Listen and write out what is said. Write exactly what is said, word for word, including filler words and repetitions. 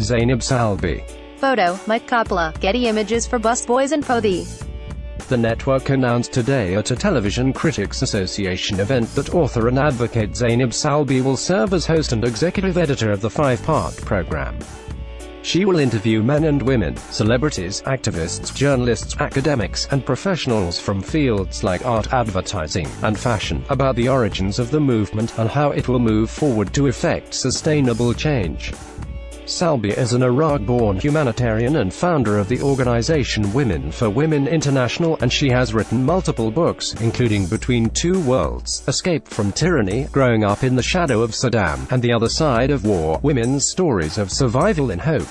Zainab Salbi. Photo, Mike Coppola, Getty Images for Busboys and Poets. The network announced today at a Television Critics Association event that author and advocate Zainab Salbi will serve as host and executive editor of the five-part program. She will interview men and women, celebrities, activists, journalists, academics, and professionals from fields like art, advertising, and fashion, about the origins of the movement and how it will move forward to effect sustainable change. Salbi is an Iraq-born humanitarian and founder of the organization Women for Women International, and she has written multiple books, including Between Two Worlds, Escape from Tyranny, Growing Up in the Shadow of Saddam, and The Other Side of War, Women's Stories of Survival and Hope.